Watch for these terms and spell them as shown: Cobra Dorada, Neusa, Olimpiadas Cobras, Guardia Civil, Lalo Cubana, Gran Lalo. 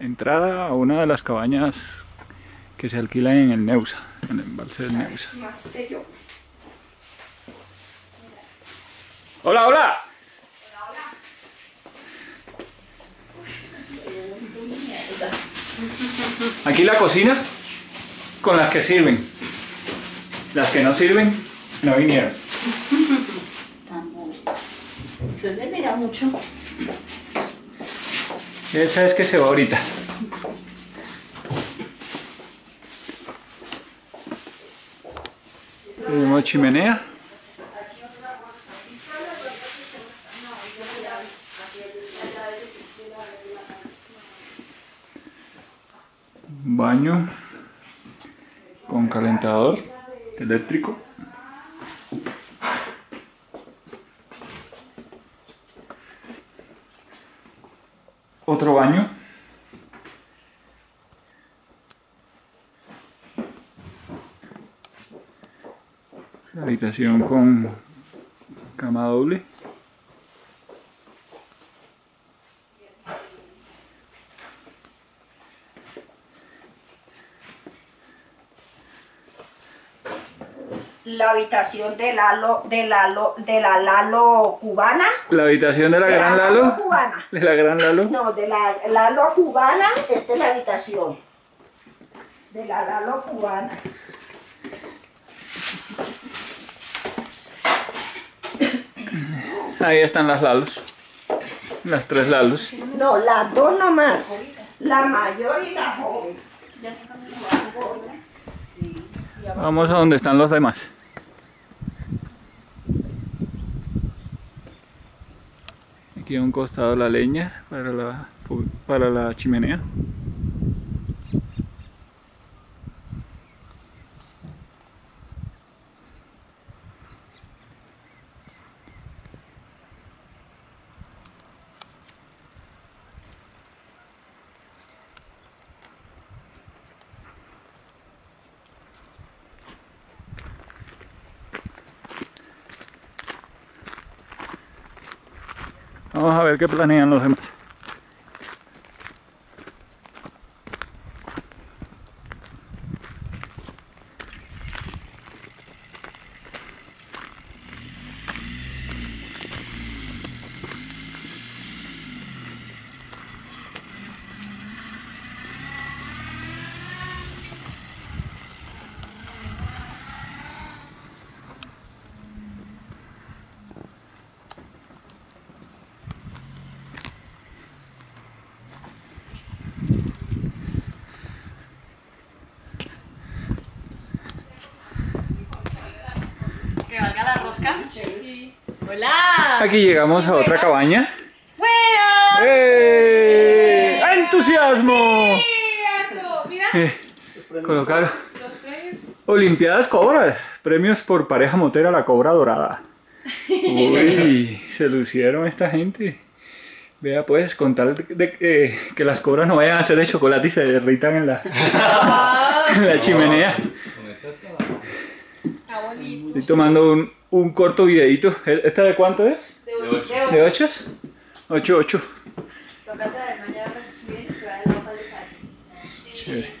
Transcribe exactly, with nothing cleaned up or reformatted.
entrada a una de las cabañas que se alquilan en el Neusa, en el embalse del Neusa. Más que yo. ¡Hola, hola! Aquí la cocina con las que sirven. Las que no sirven, no vinieron. Usted me mira mucho. Esa es que se va ahorita. Una chimenea. Baño con calentador eléctrico. Otro baño. La habitación con cama doble. La habitación de Lalo, de Lalo, de la Lalo Cubana. La habitación de la, de la Gran Lalo, Lalo Cubana. De la Gran Lalo. No, de la Lalo Cubana, esta es la habitación. De la Lalo Cubana. Ahí están las Lalos. Las tres Lalos. No, las dos nomás. La mayor y la joven. Vamos a donde están los demás. Aquí a un costado la leña para la, para la chimenea. Vamos a ver qué planean los demás. Sí. Hola. Aquí llegamos a otra cabaña. ¡Bueno! ¡Eh! ¡Eh! ¡Entusiasmo! Sí, mira. Eh, colocar los premios. Olimpiadas Cobras. Premios por pareja motera la Cobra Dorada. Uy, se lucieron esta gente. Vea pues, con tal de eh, que las cobras no vayan a hacer de chocolate y se derritan en la, en la chimenea. Está bonito. Estoy tomando un, un corto videito. ¿Esta de cuánto es? De ocho. ¿De ocho? ocho, ocho. Toca traer mañana para que vienes, que va a dejar de salir. Sí.